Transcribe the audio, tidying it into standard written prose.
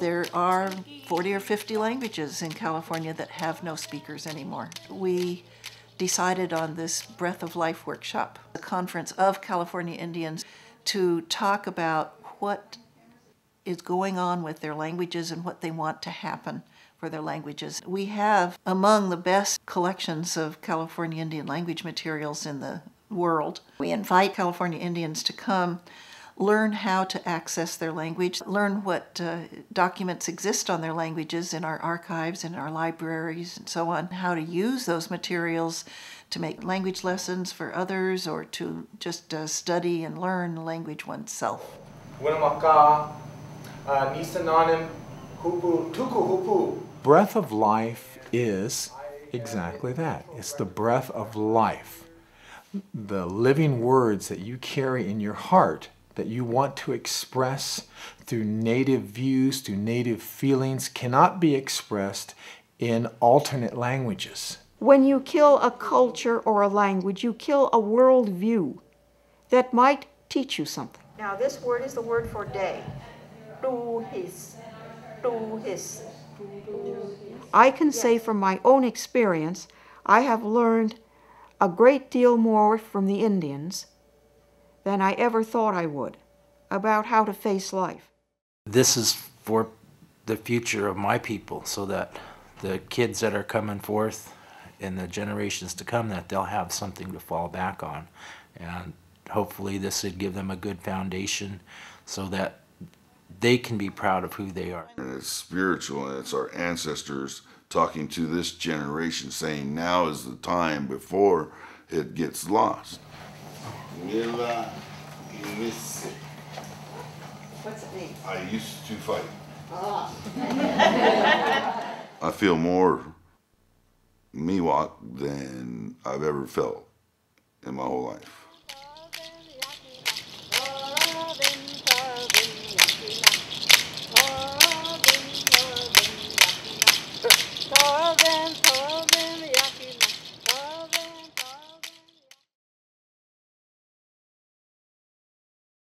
There are 40 or 50 languages in California that have no speakers anymore. We decided on this Breath of Life workshop, the Conference of California Indians, to talk about what is going on with their languages and what they want to happen for their languages. We have among the best collections of California Indian language materials in the world. We invite California Indians to come learn how to access their language, learn what documents exist on their languages in our archives, in our libraries, and so on, how to use those materials to make language lessons for others or to just study and learn language oneself. Wunamaka nisananim hupu tuku hupu. Breath of Life is exactly that. It's the breath of life. The living words that you carry in your heart that you want to express through native views, through native feelings, cannot be expressed in alternate languages. When you kill a culture or a language, you kill a world view that might teach you something. Now this word is the word for day. Duhis. Duhis. I can say from my own experience, I have learned a great deal more from the Indians than I ever thought I would, about how to face life. This is for the future of my people, so that the kids that are coming forth and the generations to come, that they'll have something to fall back on. And hopefully this would give them a good foundation so that they can be proud of who they are. And it's spiritual, and it's our ancestors talking to this generation, saying now is the time before it gets lost. What's it mean? I used to fight. Ah. I feel more Miwok than I've ever felt in my whole life.